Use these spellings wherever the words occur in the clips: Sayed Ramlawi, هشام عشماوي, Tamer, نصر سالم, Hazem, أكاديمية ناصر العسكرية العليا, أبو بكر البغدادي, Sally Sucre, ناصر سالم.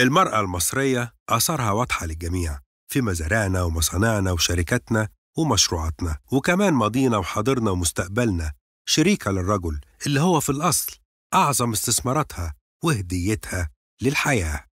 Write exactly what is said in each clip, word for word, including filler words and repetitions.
المرأة المصرية آثارها واضحة للجميع في مزارعنا ومصانعنا وشركاتنا ومشروعاتنا، وكمان ماضينا وحاضرنا ومستقبلنا، شريكة للرجل اللي هو في الأصل أعظم استثماراتها وهديتها للحياة.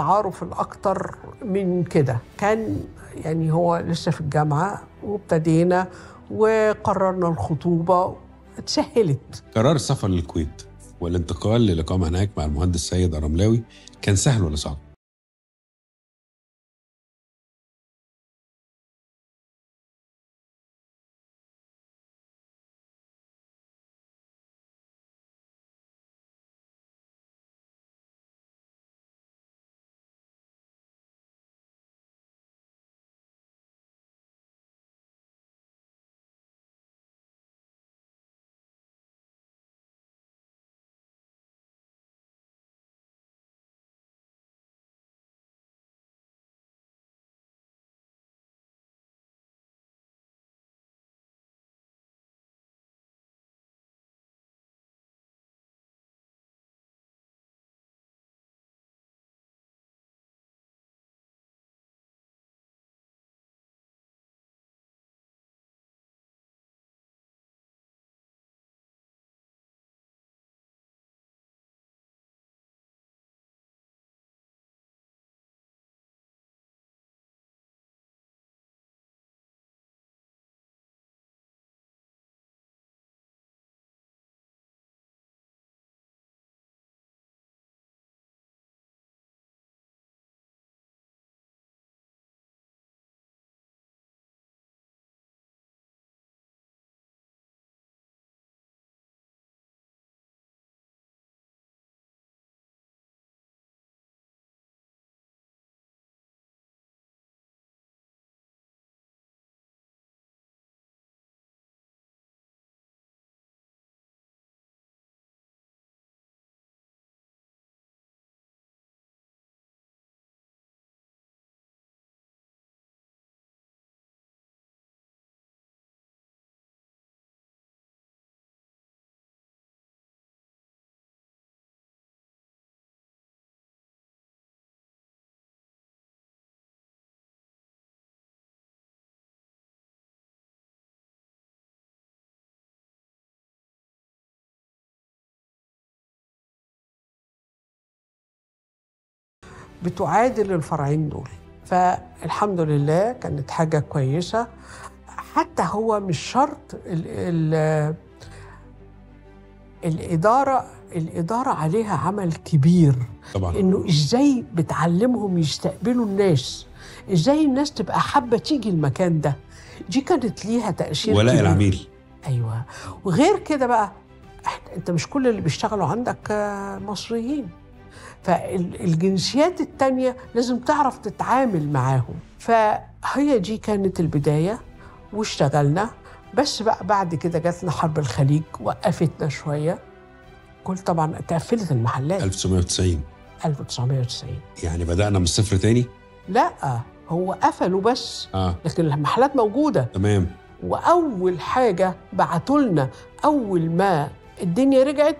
التعارف الأكتر من كده. كان يعني هو لسه في الجامعة وابتدينا وقررنا الخطوبة، اتسهلت. قرار السفر للكويت والانتقال للإقامة هناك مع المهندس سيد رملاوي كان سهل ولا صعب؟ بتعادل الفرعين دول، فالحمد لله كانت حاجة كويسة. حتى هو مش شرط ال ال الإدارة الإدارة عليها عمل كبير طبعا، إنه إزاي بتعلمهم يستقبلوا الناس، إزاي الناس تبقى حابة تيجي المكان ده. دي كانت ليها تأثير ولاء كبير. العميل، أيوة. وغير كده بقى أنت مش كل اللي بيشتغلوا عندك مصريين، فالجنسيات التانية لازم تعرف تتعامل معاهم. فهي دي كانت البداية واشتغلنا. بس بقى بعد كده جاتنا حرب الخليج وقفتنا شوية. كل طبعا اتقفلت المحلات. ألف وتسعمية وتسعين ألف وتسعمية وتسعين يعني بدأنا من الصفر تاني؟ لا، هو قفلوا بس آه. لكن المحلات موجودة تمام. وأول حاجة بعتوا لنا أول ما الدنيا رجعت،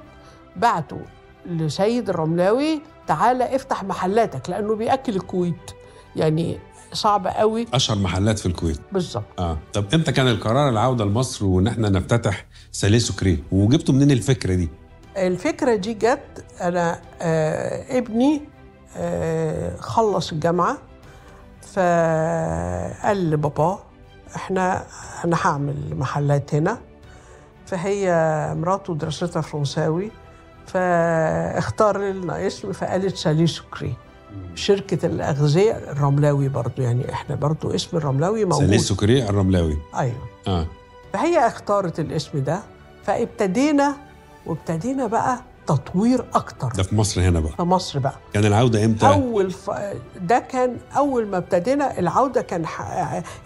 بعتوا لسيد الرملاوي تعالى افتح محلاتك، لأنه بيأكل الكويت، يعني صعب قوي، أشهر محلات في الكويت بالظبط. آه. طب إمتى كان القرار العودة لمصر وإن إحنا نفتتح ساليه سكريه، وجبتوا منين الفكرة دي؟ الفكرة دي جت أنا آه ابني آه خلص الجامعة، فقال لبابا إحنا أنا هعمل محلات هنا. فهي مراته دراستها فرنساوي، فاختار لنا اسم، فقالت سالي سكري، شركة الأغذية الرملاوي برضو، يعني احنا برضو اسم الرملاوي موجود، سالي سكري الرملاوي، أيوة آه. فهي اختارت الاسم ده، فابتدينا وابتدينا بقى تطوير أكتر. ده في مصر هنا بقى؟ في مصر بقى. كان العودة إمتى؟ أول ف... ده كان أول ما ابتدينا العودة، كان ح...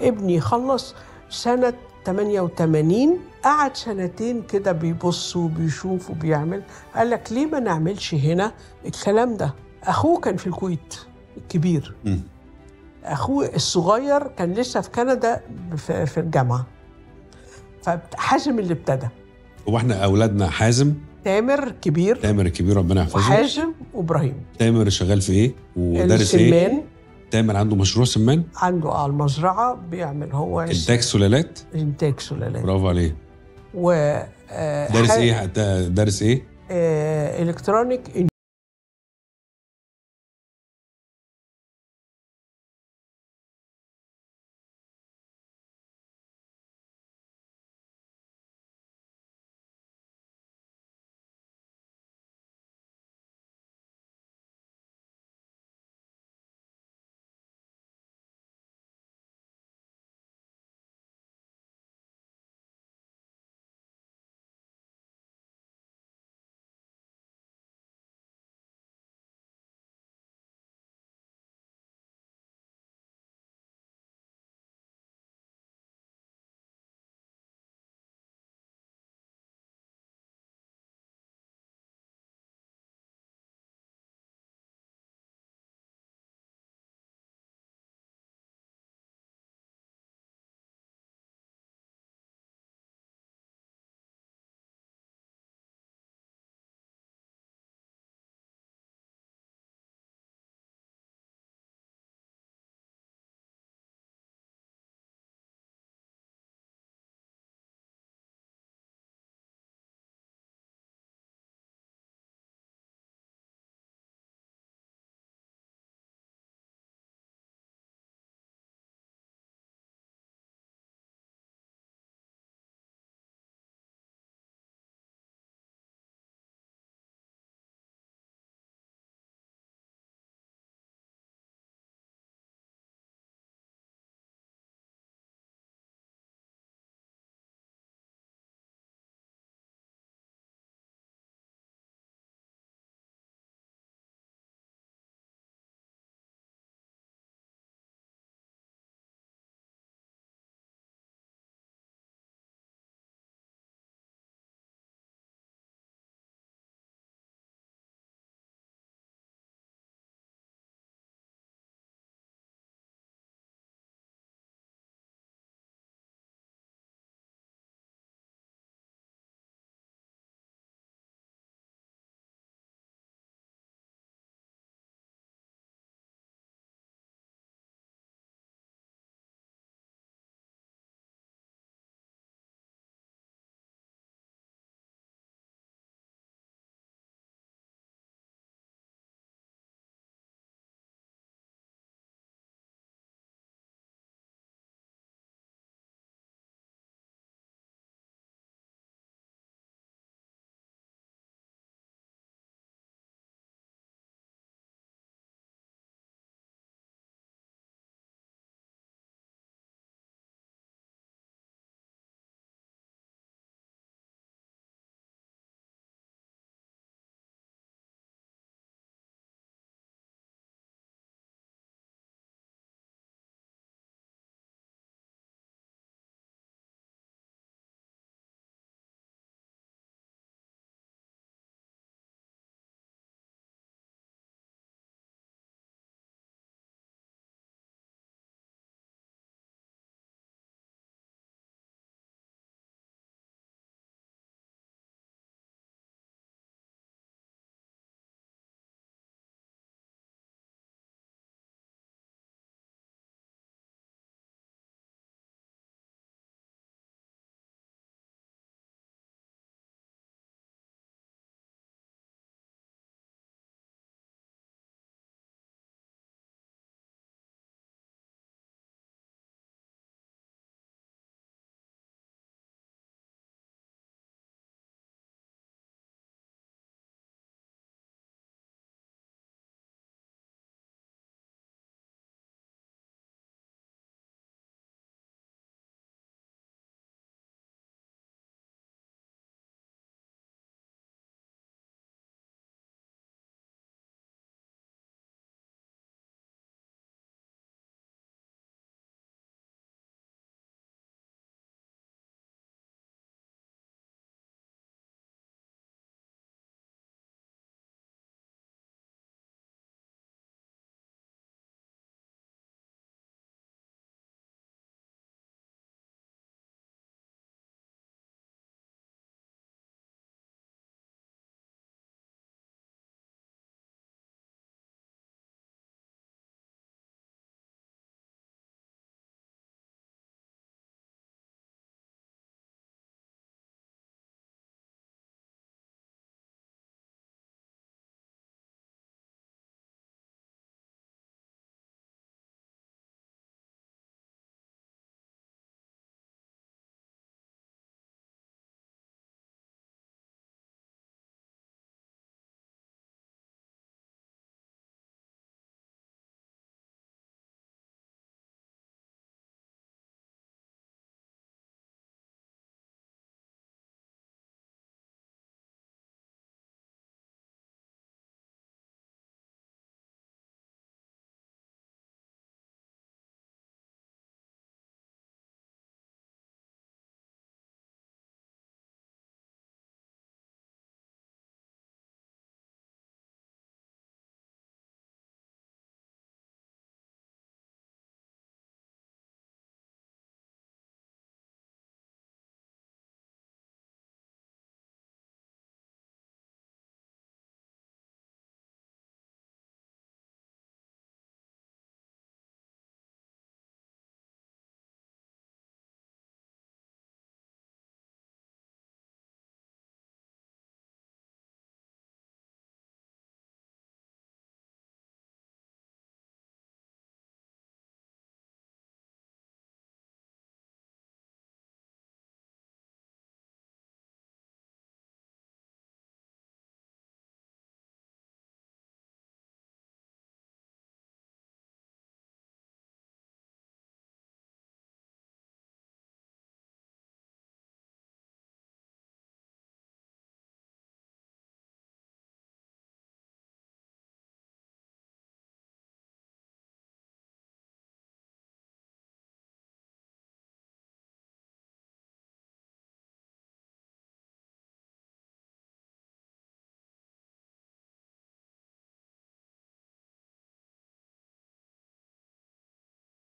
ابني خلص سنة تمانية وتمانين، قعد سنتين كده بيبص وبيشوف وبيعمل، قال لك ليه ما نعملش هنا الكلام ده؟ اخوه كان في الكويت الكبير، اخوه الصغير كان لسه في كندا في الجامعه. فحازم اللي ابتدى، هو احنا اولادنا حازم، تامر كبير، تامر الكبير ربنا يحفظه، وحازم وابراهيم. تامر شغال في ايه ودارس ايه؟ تامر عنده مشروع سمان، عنده على المزرعة، بيعمل هو إنتاج سلالات. إنتاج سلالات، برافو عليه. و دارس إيه؟ دارس إيه؟ إلكترونيك